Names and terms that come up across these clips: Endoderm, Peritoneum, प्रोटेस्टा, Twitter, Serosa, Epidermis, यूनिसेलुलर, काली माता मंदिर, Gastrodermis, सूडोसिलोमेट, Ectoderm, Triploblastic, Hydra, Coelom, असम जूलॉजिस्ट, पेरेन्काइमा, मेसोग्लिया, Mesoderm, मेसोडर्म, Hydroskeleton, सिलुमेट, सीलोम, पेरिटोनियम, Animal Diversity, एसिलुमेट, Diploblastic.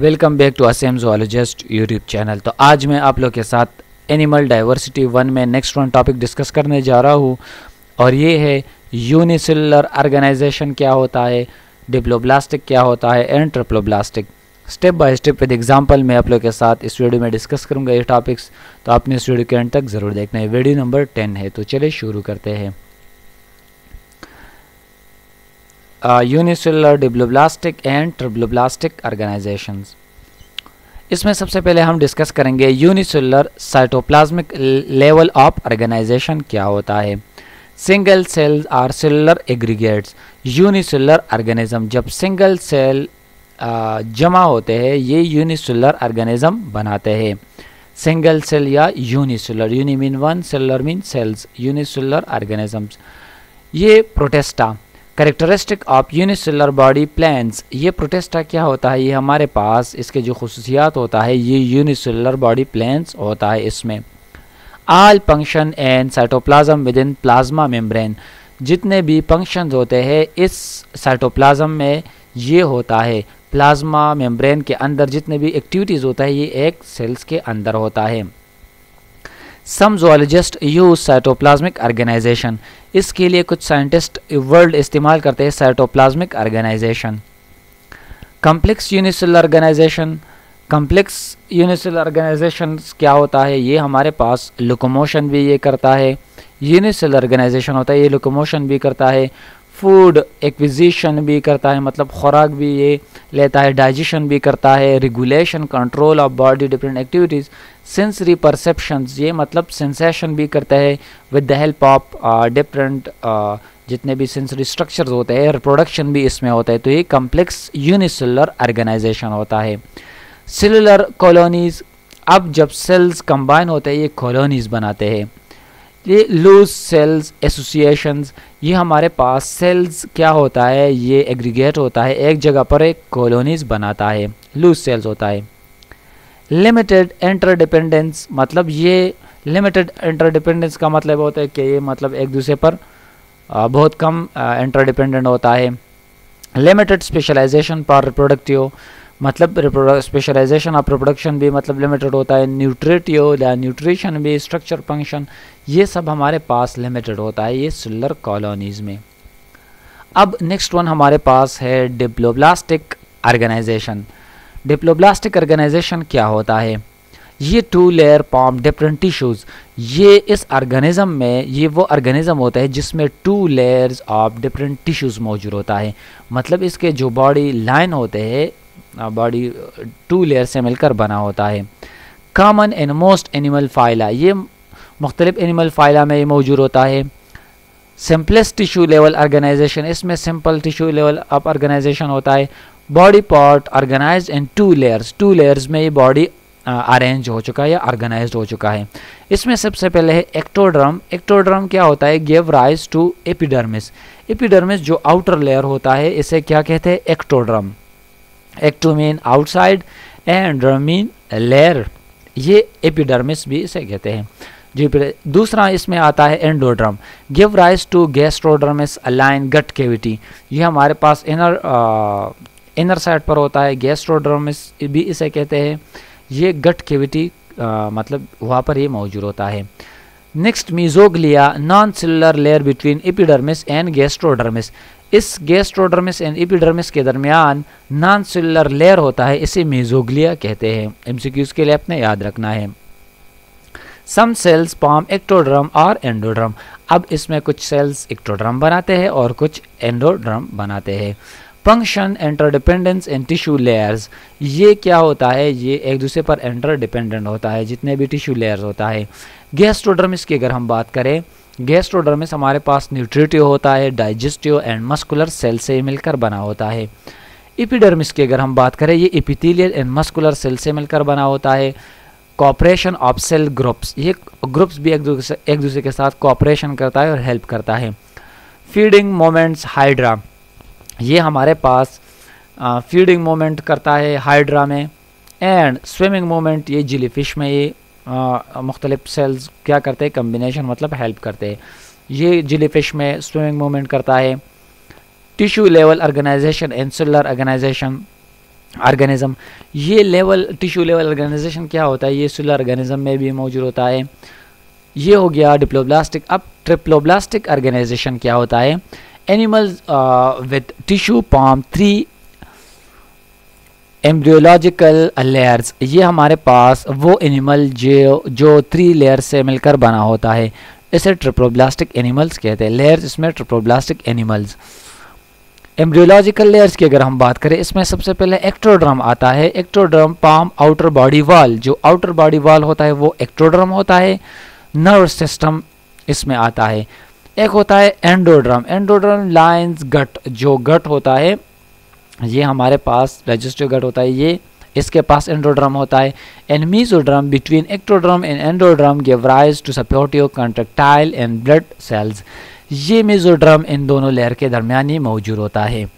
Welcome back to असम जूलॉजिस्ट YouTube channel. तो आज मैं आप लोग के साथ एनिमल डाइवर्सिटी 1 में नेक्स्ट 1 टॉपिक डिस्कस करने जा रहा हूँ और ये है यूनिसेलुलर ऑर्गेनाइजेशन क्या होता है, डिप्लोब्लास्टिक क्या होता है and triploblastic. Step by step with example मैं आप लोग के साथ इस वीडियो में डिस्कस करूँगा ये टॉपिक्स, तो आपने इस वीडियो के एंड तक ज़रूर देखना है। वीडियो नंबर 10 है, तो चलिए शुरू करते हैं। यूनिसेलुलर diploblastic and triploblastic organisations. इसमें सबसे पहले हम डिस्कस करेंगे यूनिसेलुलर cytoplasmic level of organisation क्या होता है। Single cell or cellular aggregates. यूनिसेलुलर organism जब सिंगल सेल जमा होते हैं ये यूनिसेलुलर ऑर्गेनिज्म बनाते हैं। सिंगल सेल या यूनिसेलुलर, uni mean one, cellular mean cells, यूनिसेलुलर organisms. ये प्रोटेस्टा characteristic of यूनिसेलुलर body plans. ये प्रोटेस्टा क्या होता है, ये हमारे पास इसके जो खसूसियात होता है ये यूनिसेलुलर बॉडी प्लान्स होता है। इसमें all function and cytoplasm with in plasma membrane, जितने भी फंक्शन होते हैं इस साइटोप्लाज्म में ये होता है। प्लाज्मा मेम्ब्रेन के अंदर जितने भी एक्टिविटीज़ होता है ये एक सेल्स के अंदर होता है। Some zoologist use cytoplasmic organisation, इसके लिए कुछ साइंटिस्ट वर्ड इस्तेमाल करते हैं cytoplasmic organisation. Complex यूनिसेलुलर organisation. Complex यूनिसेलुलर organisation क्या होता है, ये हमारे पास लोकोमोशन भी ये करता है, यूनिसेलुलर ऑर्गेनाइजेशन होता है, ये लोकोमोशन भी करता है, फूड एक्विजिशन भी करता है, मतलब खुराक भी ये लेता है, डाइजेशन भी करता है, regulation control of body different activities, sensory perceptions, ये मतलब सेंसेशन भी करता है with the help of different जितने भी सेंसरी स्ट्रक्चर्स होते हैं, रिप्रोडक्शन भी इसमें होता है। तो ये कम्प्लेक्स यूनिसेलुलर ऑर्गेनाइजेशन होता है। सेलुलर कॉलोनीज़, अब जब सेल्स कंबाइन होते हैं ये कॉलोनीज़ बनाते हैं। ये लूज सेल्स एसोसिएशंस, ये हमारे पास सेल्स क्या होता है ये एग्रीगेट होता है, एक जगह पर एक कॉलोनीज बनाता है, लूज सेल्स होता है। लिमिटेड इंटरडिपेंडेंस, मतलब ये लिमिटेड इंटरडिपेंडेंस का मतलब होता है कि ये मतलब एक दूसरे पर बहुत कम इंटरडिपेंडेंट होता है। लिमिटेड स्पेशलाइजेशन फॉर रिप्रोडक्टिव, मतलब स्पेशलाइजेशन ऑफ रिप्रोडक्शन भी मतलब लिमिटेड होता है। न्यूट्रिटिव या न्यूट्रिशन भी, स्ट्रक्चर फंक्शन, ये सब हमारे पास लिमिटेड होता है ये सेलुलर कॉलोनीज में। अब नेक्स्ट 1 हमारे पास है डिप्लोब्लास्टिक ऑर्गेनाइजेशन। डिप्लोब्लास्टिक ऑर्गेनाइजेशन क्या होता है, ये 2 लेयर फॉर्म डिफरेंट टिश्यूज़, ये इस ऑर्गेनिज्म में ये वो ऑर्गेनिज्म होता है जिसमें 2 लेयर्स ऑफ डिफरेंट टिश्यूज़ मौजूद होता है, मतलब इसके जो बॉडी लाइन होते हैं बॉडी 2 लेयर से मिलकर बना होता है। Common and most animal phyla, ये मुख्तलिफ एनिमल फाइला में मौजूद होता है। सिंपलेस्ट टिश्यू लेवल ऑर्गेनाइजेशन, इसमें simple tissue level of organisation होता है। Body part organise in 2 layers, 2 layers में ये बॉडी अरेंज हो चुका है या ऑर्गेनाइज हो चुका है। इसमें सबसे पहले है एक्टोडर्म। एक्टोडर्म क्या होता है, give rise to epidermis. Epidermis जो आउटर लेयर होता है इसे क्या कहते हैं, ectoderm. Ecto mean outside and derm mean layer, ये एपिडर्मिस भी इसे कहते हैं। जी दूसरा इसमें आता है endoderm, give rise to gastrodermis align gut cavity, ये हमारे पास इनर साइड पर होता है। गैस्ट्रोडर्मिस भी इसे कहते हैं, ये गट कैविटी मतलब वहाँ पर ये मौजूद होता है। Next mesoglea, non cellular layer between epidermis and gastrodermis. इस गैस्ट्रोडर्मिस एंड एपिडर्मिस के दरमियान नॉन सेलुलर लेयर होता है, इसे मेसोग्लिया कहते हैं। एमसीक्यूज के लिए आपने याद रखना है। सम सेल्स फॉर्म एक्टोडर्म और एंडोडर्म, अब इसमें कुछ सेल्स एक्टोडर्म बनाते हैं और कुछ एंडोडर्म बनाते हैं। Function interdependence and tissue layers, ये क्या होता है, ये एक दूसरे पर इंटरडिपेंडेंट होता है जितने भी टिश्यू लेयर्स होता है। गैस्ट्रोडर्मिस की अगर हम बात करें, गैस्ट्रोडर्मिस हमारे पास न्यूट्रिटिव होता है, डाइजेस्टिव एंड मस्कुलर सेल से मिलकर बना होता है। एपिडर्मिस की अगर हम बात करें, ये एपिथेलियल एंड मस्कुलर सेल से मिलकर बना होता है। कॉपरेशन ऑफ सेल ग्रुप्स, ये ग्रुप्स भी एक दूसरे के साथ कॉपरेशन करता है और हेल्प करता है। फीडिंग मोमेंट्स हाइड्रा, ये हमारे पास फीडिंग मोमेंट करता है हाइड्रा में। एंड स्विमिंग मोमेंट, ये जेलीफिश में ये मुख्तलिफ सेल्स क्या करते हैं, कम्बिनेशन मतलब हेल्प करते हैं, ये जेलीफिश में स्विमिंग मोमेंट करता है। Tissue level organisation and cellular organisation, organism. ये लेवल टिश्यू लेवल ऑर्गेनाइजेशन क्या होता है, ये सेलुलर ऑर्गेनिज्म में भी मौजूद होता है। ये हो गया डिप्लोब्लास्टिक। अब ट्रिप्लोब्लास्टिक ऑर्गेनाइजेशन क्या होता है, animals with tissue form 3 embryological layers. ये हमारे पास वो एनिमल जो 3 लेयर से मिलकर बना होता है, इसे ट्रिप्लोब्लास्टिक एनिमल्स कहते हैं। लेयर्स इसमें ट्रिप्लोब्लास्टिक एनिमल्स। एम्ब्रियोलॉजिकल लेयर्स की अगर हम बात करें, इसमें सबसे पहले एक्टोडर्म आता है। Ectoderm palm outer body wall, जो आउटर बॉडी वॉल होता है वो एक्टोडर्म होता है। नर्व सिस्टम इसमें आता है। एक होता है एंडोडर्म। एंडोडर्म लाइंस गट, जो गट होता है ये हमारे पास डाइजेस्टिव गट होता है, ये इसके पास एंडोडर्म होता है। And मेसोडर्म between ectoderm and endoderm give rise to supportive contractile and blood cells. ये मेसोडर्म इन दोनों लेयर के दरमियानी मौजूद होता है,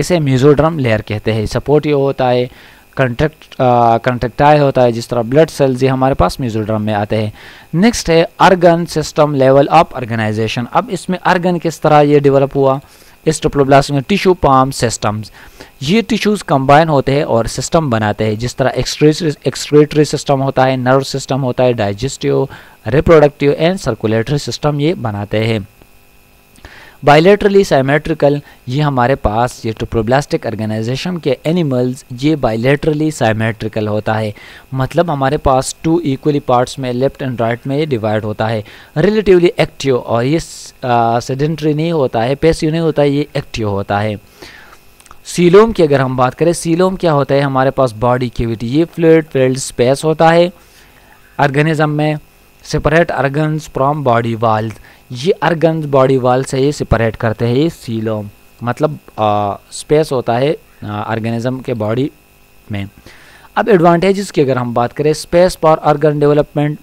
इसे मेसोडर्म लेयर कहते हैं। सपोर्टिव होता है, कंट्रैक्टाइल होता है, जिस तरह ब्लड सेल्स, ये हमारे पास मेसोडर्म में आते हैं। नेक्स्ट है organ system level of organisation. अब इसमें आर्गन किस तरह ये डेवलप हुआ, इस ट्रिप्लोब्लास्टिक में टिश्यू पाम सिस्टम्स। ये टिश्यूज कंबाइन होते हैं और सिस्टम बनाते हैं, जिस तरह एक्सक्रीटरी सिस्टम होता है, नर्व सिस्टम होता है, digestive, reproductive and circulatory system ये बनाते हैं। बायलैटरली साइमेट्रिकल, ये हमारे पास ये ट्रिप्लोब्लास्टिक ऑर्गेनाइजेशन के एनिमल्स ये बायलैटरली साइमेट्रिकल होता है, मतलब हमारे पास 2 इक्वली पार्ट्स में लेफ्ट एंड राइट में ये डिवाइड होता है। रिलेटिवली एक्टिव, और ये सेडेंटरी नहीं होता है, पैसिव नहीं होता है, ये एक्टिव होता है। सीलोम की अगर हम बात करें, सीलोम क्या होता है हमारे पास बॉडी कैविटी, ये फ्लूइड फिल्ड स्पेस होता है ऑर्गेनिज्म में। Separate organs from body wall, ये आर्गन्स बॉडी वाल से ये सेपरेट करते हैं, ये सीलोम, मतलब स्पेस होता है ऑर्गेनिज्म के बॉडी में। अब एडवांटेजेस की अगर हम बात करें, स्पेस फॉर आर्गन डेवलपमेंट,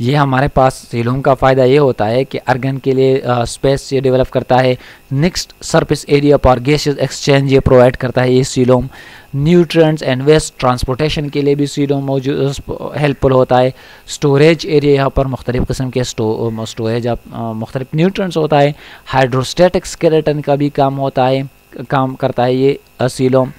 ये हमारे पास सीलोम का फ़ायदा ये होता है कि आर्गन के लिए स्पेस ये डेवलप करता है। Next surface area for gases exchange ये प्रोवाइड करता है, ये सीलोम। Nutrients and waste transportation के लिए भी सीलोम मौजूद हेल्पफुल होता है। स्टोरेज एरिया, यहाँ पर मुख्तलिफ़ किस्म के स्टोरेज मुख्तलिफ न्यूट्रिएंट्स होता है। हाइड्रोस्टेटिक स्केलेटन का भी काम करता है ये सीलोम।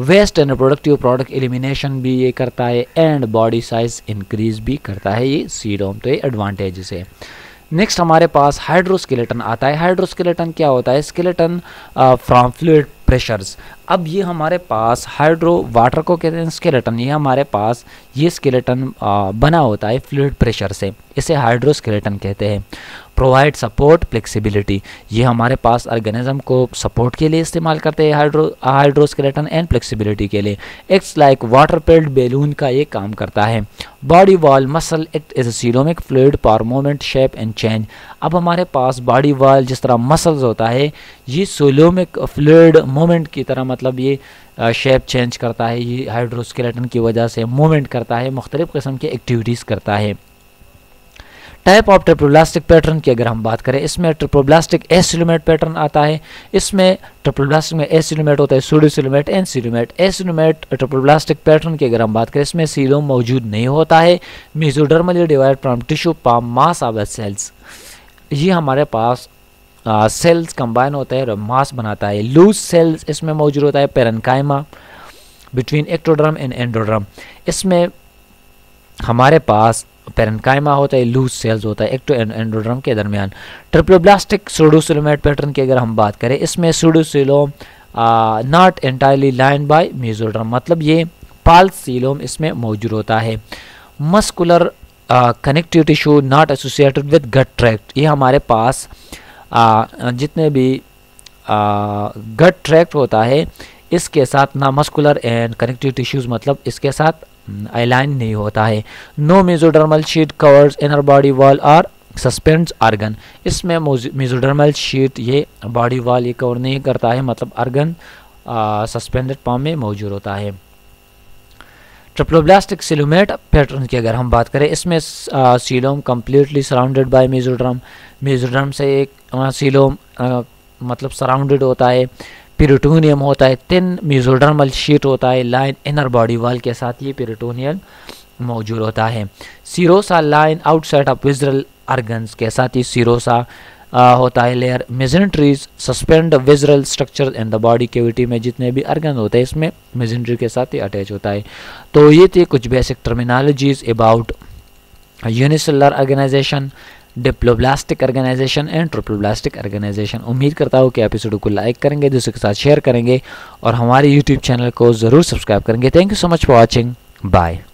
Waste and productive product elimination भी ये करता है, एंड बॉडी साइज इंक्रीज भी करता है ये सीलोम। तो ये एडवांटेजेस है। नेक्स्ट हमारे पास हाइड्रोस्केलेटन आता है। हाइड्रोस्केलेटन क्या होता है, स्केलेटन फ्रॉम फ्लूइड प्रेशर्स। अब ये हमारे पास हाइड्रो वाटर को कहते हैं स्केलेटन, ये हमारे पास ये स्केलेटन बना होता है फ्लूइड प्रेशर से, इसे हाइड्रोस्केलेटन कहते हैं। प्रोवाइड सपोर्ट फ्लेक्सिबिलिटी, ये हमारे पास ऑर्गेनिज्म को सपोर्ट के लिए इस्तेमाल करते हैं हाइड्रोस्केलेटन एंड फ्लेक्सिबिलिटी के लिए। Acts like water filled balloon का ये काम करता है। Body wall muscle act as a coelomic fluid for movement shape and change. अब हमारे पास बॉडी वॉल जिस तरह मसल्स होता है, ये सीलोमिक फ्लूइड मूवमेंट की तरह, मतलब ये शेप चेंज करता है, ये हाइड्रोस्केलेटन की वजह से मूवमेंट करता है, मुख्तलिफ किस्म की एक्टिविटीज़ करता है। टाइप ऑफ ट्रिप्लोब्लास्टिक पैटर्न की अगर हम बात करें, इसमें ट्रिप्लोब्लास्टिक एसिलुमेट पैटर्न आता है। इसमें ट्रिप्लोब्लास्टिक में एसिलुमेट होता है, pseudocoelomate and सिलुमेट। एसिलुमेट triploblastic pattern की अगर हम बात करें, इसमें सीलोम मौजूद नहीं होता है। Mesodermally divide from tissue palm mass of cells, ये हमारे पास सेल्स कंबाइन होता है और मास बनाता है। लूज सेल्स इसमें मौजूद होता है। पेरेन्काइमा between ectoderm and endoderm, इसमें हमारे पास पेरेन्काइमा होता है, लूज सेल्स होता है एक्टो एंड एंडोडर्म के दरमियान। ट्रिप्लोब्लास्टिक सूडोसिलोमेट पैटर्न की अगर हम बात करें, इसमें pseudocoelom not entirely line by मेसोडर्म, मतलब ये पाल्स सीलोम इसमें मौजूद होता है। Muscular connective tissue not associated with gut tract, ये हमारे पास जितने भी गट ट्रैक्ट होता है इसके साथ ना मस्कुलर एंड कनेक्टिव टिश्यूज़, मतलब इसके साथ अलाइन नहीं होता है। No mesodermal sheet covers inner body wall और सस्पेंड्स आर्गन, इसमें मेसोडर्मल शीट ये बॉडी वॉल ये कवर नहीं करता है, मतलब आर्गन सस्पेंडेड फॉर्म में मौजूद होता है। ट्रिप्लोब्लास्टिक सिलुमेट पैटर्न की अगर हम बात करें, इसमें सीलोम completely surrounded by मेसोडर्म, मेसोडर्म से एक सीलोम मतलब सराउंडेड होता है। पेरिटोनियम होता है, थिन मेसोडर्मल शीट होता है, लाइन इनर बॉडी वॉल के साथ ये पेरिटोनियल मौजूद होता है। Serosa line outside of visceral organs के साथ ये सीरोसा होता है layer. Mesenteries suspend visceral structure in the body cavity, में जितने भी अर्गन होते हैं इसमें मेसेंट्री के साथ ही अटैच होता है। तो ये थी कुछ basic terminologies about unicellular organisation, diploblastic organisation and triploblastic organisation. उम्मीद करता हूँ कि आप इस वीडियो को लाइक करेंगे, दूसरे के साथ शेयर करेंगे और हमारे यूट्यूब चैनल को ज़रूर सब्सक्राइब करेंगे। Thank you so much for watching, bye.